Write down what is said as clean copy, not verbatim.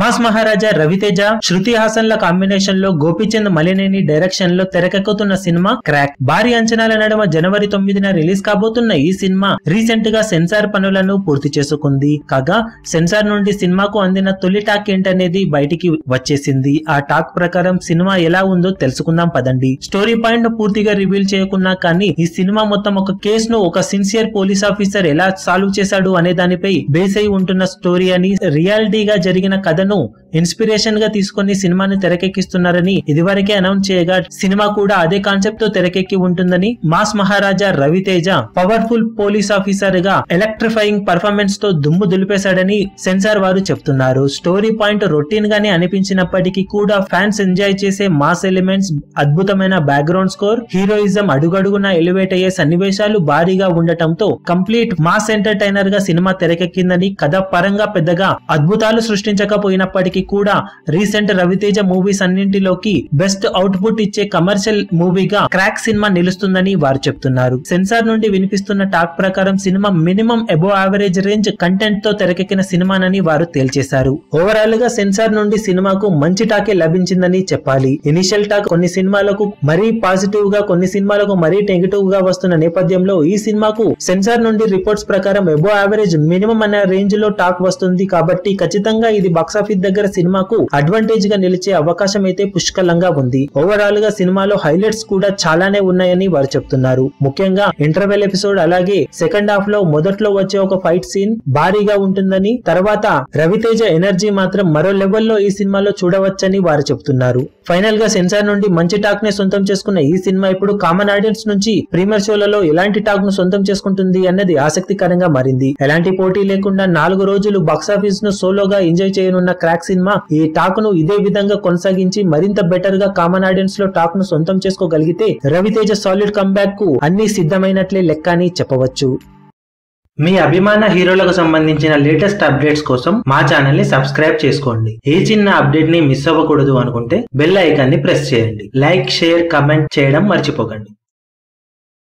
Mass Maharaja Raviteja Shruti హాసన్ల combination లో Gopichand Malineni direction లో తెరకెక్కుతున్న సినిమా క్రాక్. భారీ అంచనాల నడుమ జనవరి 9న రిలీజ్ కాబోతున్న ఈ సినిమా రీసెంట్ గా సెన్సార్ పనులను పూర్తి చేసుకుంది. కాగా సెన్సార్ నుండి సినిమాకు అందిన తొలి టాక్ ఏంటనేది బయటికి వచ్చేసింది. ఆ టాక్ ప్రకారం సినిమా ఎలా ఉందో తెలుసుకుందాం పదండి. స్టోరీ పాయింట్ పూర్తిగా రివీల్ చేయకున్నా కానీ ఈ సినిమా మొత్తం ఒక కేసు ను ఒక సిన్సియర్ పోలీస్ ఆఫీసర్ ఎలా సాల్వ్ చేశాడు అనే దానిపై బేస్ అయి ఉంటున్న స్టోరీ అని, రియాలిటీగా జరిగిన కథను ఇన్స్పిరేషన్ గా తీసుకుని సినిమాని తెరకెక్కిస్తున్నారని ఇదివరకే అనౌన్స్ చేయగా సినిమా కూడా అదే కాన్సెప్ట్ తో తెరకెక్కి ఉంటుందని mass Maharaja Raviteja powerful police officer గా ఎలక్ట్రిఫైయింగ్ పర్ఫార్మెన్స్ తో దుమ్ము దులిపేశాడని సెన్సార్ వారు చెప్తున్నారు. స్టోరీ పాయింట్ రొటీన్ గానే అనిపించినప్పటికీ కూడా ఫ్యాన్స్ ఎంజాయ్ చేసే మాస్ ఎలిమెంట్స్, అద్భుతమైన బ్యాక్గ్రౌండ్ స్కోర్, హీరోయిజం, అడుగడుగున ఎలివేట్ అయ్యే సన్నివేశాలు భారీగా ఉండటంతో కంప్లీట్ మాస్ ఎంటర్టైనర్ గా సినిమా తెరకెక్కిందని, కథ పరంగా పెద్దగా అద్భుతాలు సృష్టించకపోయినప్పటికీ కూడా రీసెంట్ రవితేజ మూవీస్ అన్నింటిలోకి బెస్ట్ అవుట్పుట్ ఇచ్చే కమర్షియల్ మూవీగా క్రాక్ సినిమా నిలుస్తుందని వారు చెప్తున్నారు. సెన్సార్ నుండి వినిపిస్తున్న టాక్ ప్రకారం cinema minimum above average range content తో తెరకెక్కిన సినిమానని వారు తేల్చేశారు. ఓవరాల్ గా సెన్సార్ నుండి సినిమాకు మంచి టాకే లభించిందని చెప్పాలి. ఇనిషియల్ టాక్ కొన్ని సినిమాలకు మరీ పాజిటివ్ గా, కొన్ని సినిమాలకు మరీ నెగిటివ్ గా వస్తున్న నేపథ్యంలో ఈ సినిమాకు సెన్సార్ నుండి రిపోర్ట్స్ ప్రకారం అబోవ్ యావరేజ్, మినిమం అనే రేంజ్ లో టాక్ వస్తుంది. కాబట్టి ఖచ్చితంగా ఇది బాక్సాఫీస్ దగ్గర సినిమాకు అడ్వాంటేజ్ గా నిలిచే అవకాశం అయితే పుష్కలంగా ఉంది. ఓవరాల్ గా సినిమాలో హైలైట్స్ కూడా చాలానే ఉన్నాయని వారు చెప్తున్నారు. ముఖ్యంగా ఇంటర్వెల్ ఎపిసోడ్, అలాగే సెకండ్ హాఫ్ లో మొదట్లో వచ్చే ఒక ఫైట్ సీన్ భారీగా ఉంటుందని, తర్వాత రవితేజ ఎనర్జీ మాత్రం మరో లెవెల్లో ఈ సినిమాలో చూడవచ్చని వారు చెప్తున్నారు. ఫైనల్ గా సెన్సార్ నుండి మంచి టాక్ ని సొంతం చేసుకున్న ఈ సినిమా ఇప్పుడు కామన్ ఆడియన్స్ నుంచి ప్రీమియర్ షోలలో ఎలాంటి టాక్ ను సొంతం చేసుకుంటుంది అన్నది ఆసక్తికరంగా మారింది. ఎలాంటి పోటీ లేకుండా 4 రోజులు బాక్సాఫీస్ ను సోలోగా ఎంజాయ్ చేయనున్న క్రాక్ సినిమా ఈ టాక్ ను ఇదే విధంగా కొనసాగించి మరింత బెటర్ గా కామన్ ఆడియన్స్ లో టాక్ ను సొంతం చేసుకోగలిగితే రవితేజ సాలిడ్ కంబ్యాక్ కు అన్ని సిద్ధమైనట్లే లెక్క అని చెప్పవచ్చు. మీ అభిమాన హీరోలకు సంబంధించిన లేటెస్ట్ అప్డేట్స్ కోసం మా ఛానల్ ని సబ్స్క్రైబ్ చేసుకోండి. ఏ చిన్న అప్డేట్ ని మిస్ అవ్వకూడదు అనుకుంటే బెల్ ఐకాన్ ని ప్రెస్ చేయండి. లైక్, షేర్, కమెంట్ చేయడం మర్చిపోకండి.